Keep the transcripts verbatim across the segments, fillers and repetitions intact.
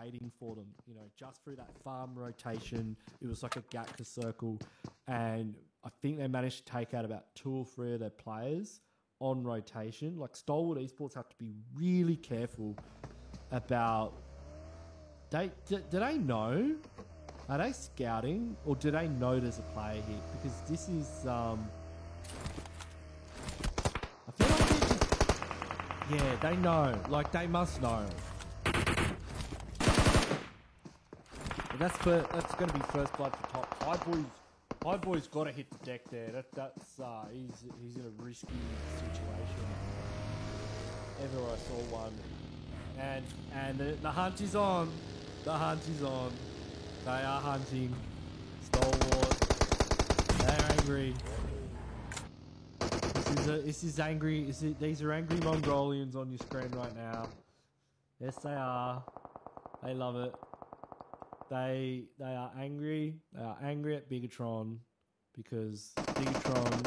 waiting for them, you know, just through that farm rotation. It was like a Gatka circle, and I think they managed to take out about two or three of their players on rotation. Like, Stalwart Esports have to be really careful about, they do, do they know? Are they scouting, or do they know there's a player here? Because this is, um, I feel like they just, yeah, they know. Like, they must know. And that's for, that's going to be first blood for Top Five Boys. Five Boys got to hit the deck there. That that's uh, he's he's in a risky situation. Ever I saw one. And and the, the hunt is on. The hunt is on. They are hunting. Stalwart. They're angry. This is a, this is angry. Is it, these are angry Mongolians on your screen right now. Yes, they are. They love it. They they are angry. They are angry at Bigetron because Bigetron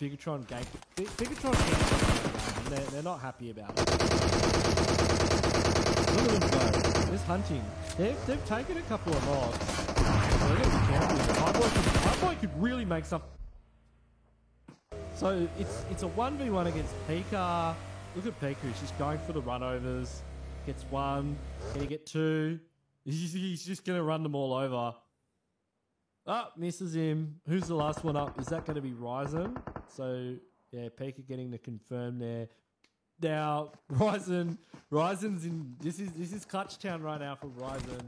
Bigetron gank Big, Bigetron gank. They're, they're not happy about it. Look at them go. Just hunting. They've they've taken a couple of mobs. So they're gonna be careful. My boy could, my boy could really make some. So it's it's a one v one against Pika. Look at Pika. She's going for the runovers. Gets one. Can he get two? He's just going to run them all over. Oh, misses him. Who's the last one up? Is that going to be Ryzen? So, yeah, Pika getting the confirm there. Now, Ryzen. Ryzen's in... This is this is clutch town right now for Ryzen.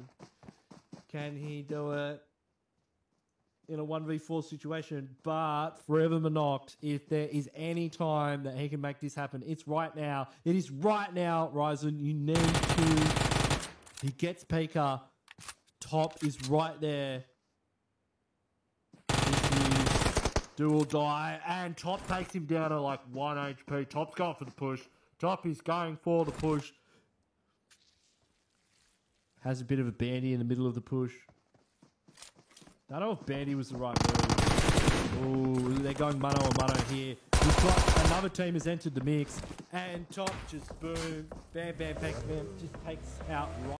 Can he do it in a one v four situation? But Forever Monok, if there is any time that he can make this happen, it's right now. It is right now, Ryzen. You need to... He gets Pika. Top is right there. Do or die. And Top takes him down to like one H P. Top's going for the push. Top is going for the push. Has a bit of a bandy in the middle of the push. I don't know if bandy was the right word. Ooh, they're going mano a mano here. We've got another team has entered the mix. And Top just boom. Bam, bam, bam, bam. Just takes out right.